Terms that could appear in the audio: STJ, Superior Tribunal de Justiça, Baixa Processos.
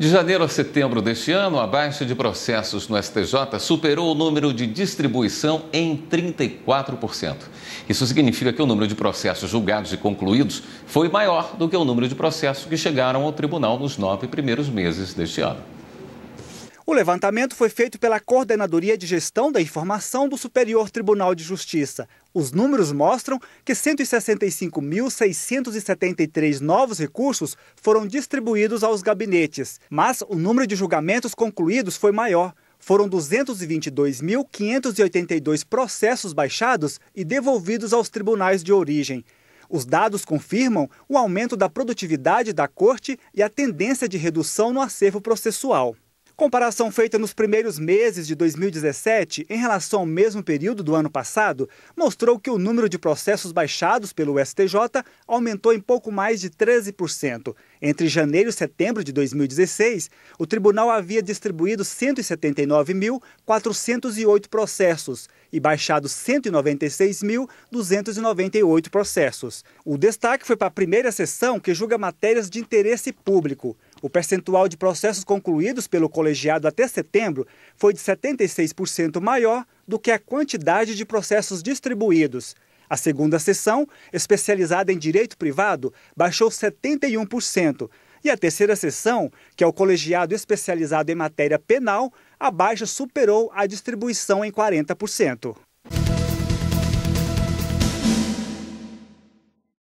De janeiro a setembro deste ano, a Baixa de Processos no STJ superou o número de distribuição em 34%. Isso significa que o número de processos julgados e concluídos foi maior do que o número de processos que chegaram ao tribunal nos 9 primeiros meses deste ano. O levantamento foi feito pela Coordenadoria de Gestão da Informação do Superior Tribunal de Justiça. Os números mostram que 165.673 novos recursos foram distribuídos aos gabinetes, mas o número de julgamentos concluídos foi maior. Foram 222.582 processos baixados e devolvidos aos tribunais de origem. Os dados confirmam o aumento da produtividade da corte e a tendência de redução no acervo processual. Comparação feita nos primeiros meses de 2017 em relação ao mesmo período do ano passado mostrou que o número de processos baixados pelo STJ aumentou em pouco mais de 13%. Entre janeiro e setembro de 2016, o tribunal havia distribuído 179.408 processos e baixado 196.298 processos. O destaque foi para a primeira sessão, que julga matérias de interesse público. O percentual de processos concluídos pelo colegiado até setembro foi de 76% maior do que a quantidade de processos distribuídos. A segunda sessão, especializada em direito privado, baixou 71%. E a terceira sessão, que é o colegiado especializado em matéria penal, a baixa superou a distribuição em 40%.